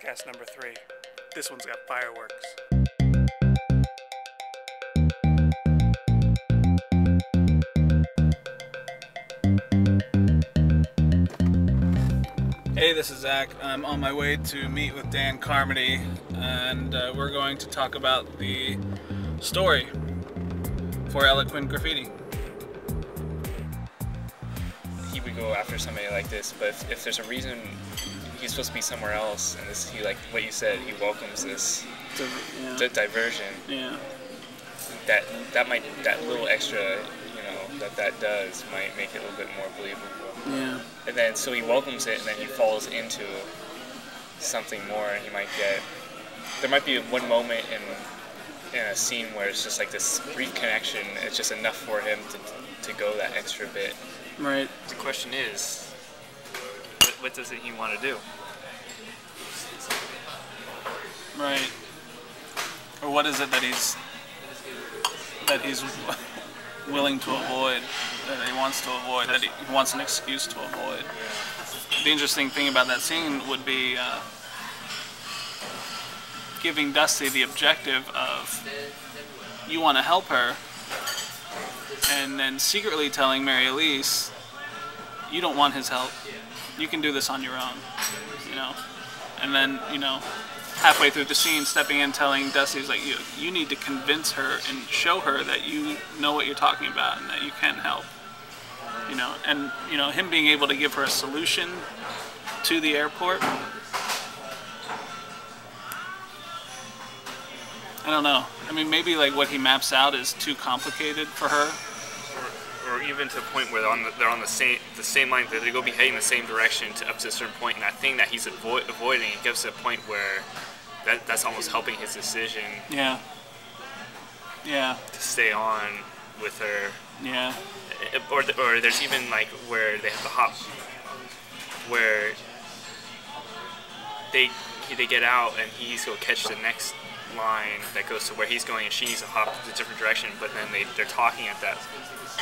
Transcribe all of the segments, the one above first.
Podcast number 3. This one's got fireworks. Hey, this is Zach. I'm on my way to meet with Dan Carmody, and we're going to talk about the story for Eloquent Graffiti. He would go after somebody like this, but if there's a reason he's supposed to be somewhere else, and this, he, like what you said, he welcomes this diversion. Yeah. That little extra, that does might make it a little bit more believable. Yeah. And then so he welcomes it, and then he falls into something more, and there might be one moment in a scene where it's just like this brief connection. It's just enough for him to go that extra bit. Right. The question is, what does it he want to do? Right. Or what is it that he's willing to avoid, that he wants to avoid, that he wants an excuse to avoid? The interesting thing about that scene would be giving Dusty the objective of, you want to help her, and then secretly telling Mary Elise, you don't want his help. You can do this on your own, And then, halfway through the scene, stepping in, telling Dusty's like, you need to convince her and show her that you know what you're talking about and that you can help, And, him being able to give her a solution to the airport. I don't know. I mean, maybe like what he maps out is too complicated for her. Or even to the point where they're on the same line, they go heading the same direction up to a certain point, and that thing that he's avoiding, it gets to a point where that's almost helping his decision. Yeah. Yeah. To stay on with her. Yeah. Or there's even like where they have to hop, where they get out and he's gonna catch the next line that goes to where he's going, and she needs to hop a different direction, but then they're talking at that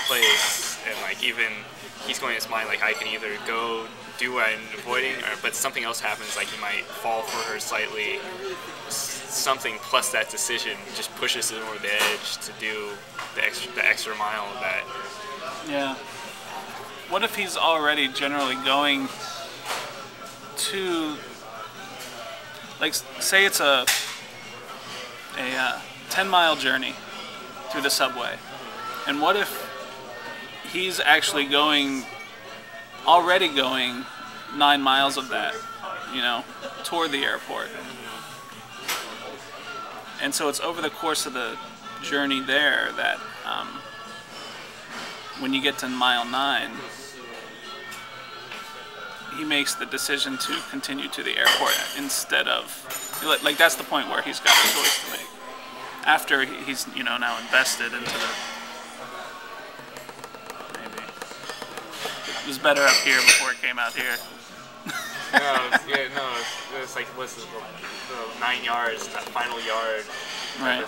place, and like even he's going in his mind like, I can either go do what I'm avoiding, but something else happens, like he might fall for her slightly, something, plus that decision just pushes him over the edge to do the extra mile of that. Yeah. What if he's already generally going to, like, say it's a 10-mile journey through the subway, and what if he's actually already going 9 miles of that, toward the airport? And so it's over the course of the journey there that when you get to mile 9, he makes the decision to continue to the airport instead of, like, that's the point where he's got a choice to make. After he's, now invested into the... It was better up here before it came out here. It's like, what's this, the 9 yards, that final yard, right?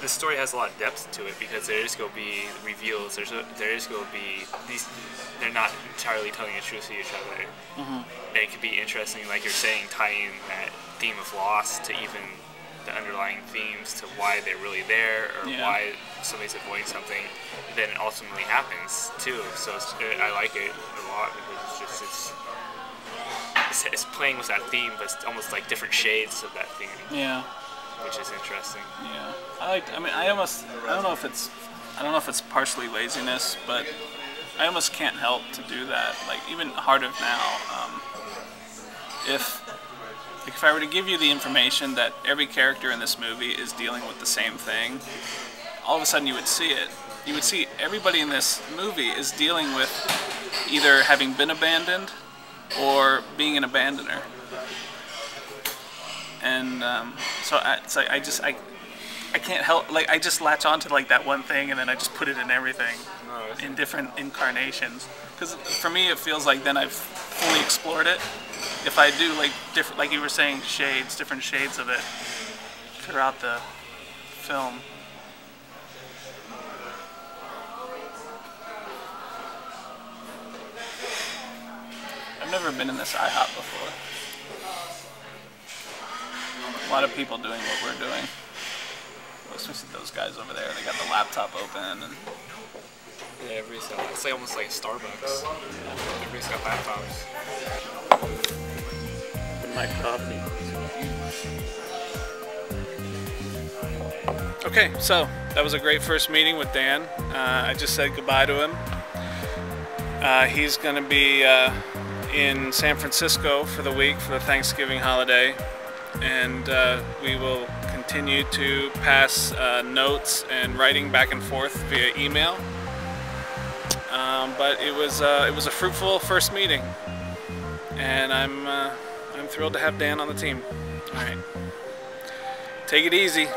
This story has a lot of depth to it, because there is going to be reveals. There is going to be these. They're not entirely telling the truth to each other. Mm-hmm. It could be interesting, like you're saying, tying that theme of loss to even the underlying themes to why they're really there, or why somebody's avoiding something, then it ultimately happens too. So I like it a lot, because it's playing with that theme, but it's almost like different shades of that theme. Yeah, which is interesting. Yeah, I don't know if it's partially laziness, but I almost can't help to do that. Like even Heart of Now, If I were to give you the information that every character in this movie is dealing with the same thing, all of a sudden you would see it. You would see everybody in this movie is dealing with either having been abandoned or being an abandoner. And so I can't help, like, I just latch onto like that one thing, and then I just put it in everything in different incarnations. Because for me, it feels like then I've fully explored it. If I do like different, like you were saying, shades, different shades of it throughout the film. I've never been in this IHOP before. a lot of people doing what we're doing. Especially those guys over there. They got the laptop open and yeah, everybody's got, it's like almost like Starbucks. Yeah. Everybody's got laptops. My coffee. Okay, so that was a great first meeting with Dan. I just said goodbye to him. He's going to be in San Francisco for the week for the Thanksgiving holiday, and we will continue to pass notes and writing back and forth via email. But it was a fruitful first meeting, and I'm thrilled to have Dan on the team. All right, take it easy.